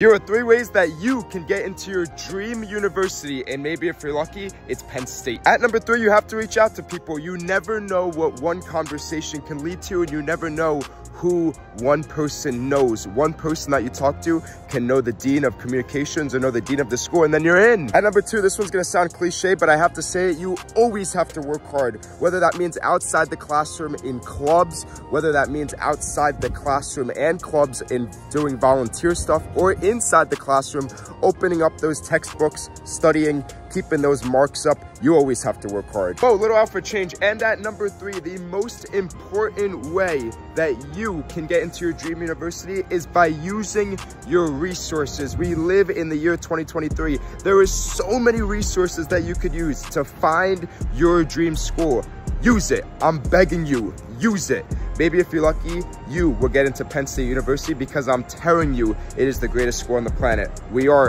Here are 3 ways that you can get into your dream university, and maybe if you're lucky, it's Penn State. At number 3, you have to reach out to people. You never know what one conversation can lead to, and you never know who one person knows. One person that you talk to can know the dean of communications or know the dean of the school, and then you're in. At number 2, this one's gonna sound cliche, but I have to say it, you always have to work hard, whether that means outside the classroom in clubs, whether that means outside the classroom and clubs in doing volunteer stuff, or inside the classroom, opening up those textbooks, studying, keeping those marks up. You always have to work hard. Oh, little outfit change. And at number 3, the most important way that you can get into your dream university is by using your resources. We live in the year 2023. There is so many resources that you could use to find your dream school. Use it. I'm begging you, use it. Maybe if you're lucky, you will get into Penn State University, because I'm telling you, it is the greatest school on the planet. We are